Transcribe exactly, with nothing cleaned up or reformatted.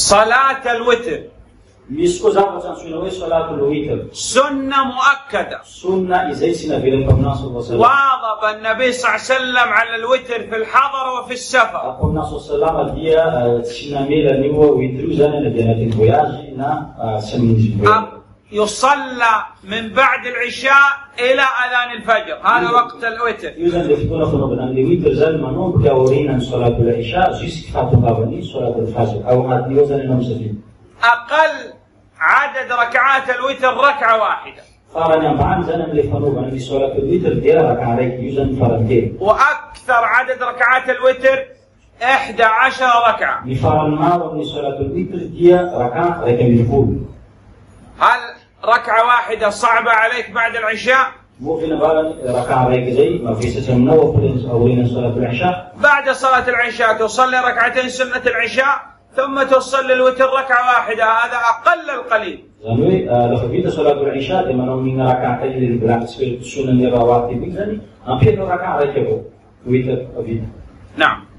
صلاة الوتر Mi scusavo ciascuno di noi صلاة الوتر سنة مؤكدة سنة إزاي في النبي واظب النبي صلى الله عليه وسلم على الوتر في الحضر وفي السفر يصلى من بعد العشاء إلى أذان الفجر هذا وقت الوتر أقل عدد ركعات الوتر ركعة واحدة وأكثر عدد ركعات الوتر إحدى عشر ركعة هل ركعة واحدة صعبة عليك بعد العشاء؟ بعد صلاة العشاء تصلي ركعتين سنة العشاء ثم تصلي الوتر ركعة واحدة هذا أقل القليل. نعم.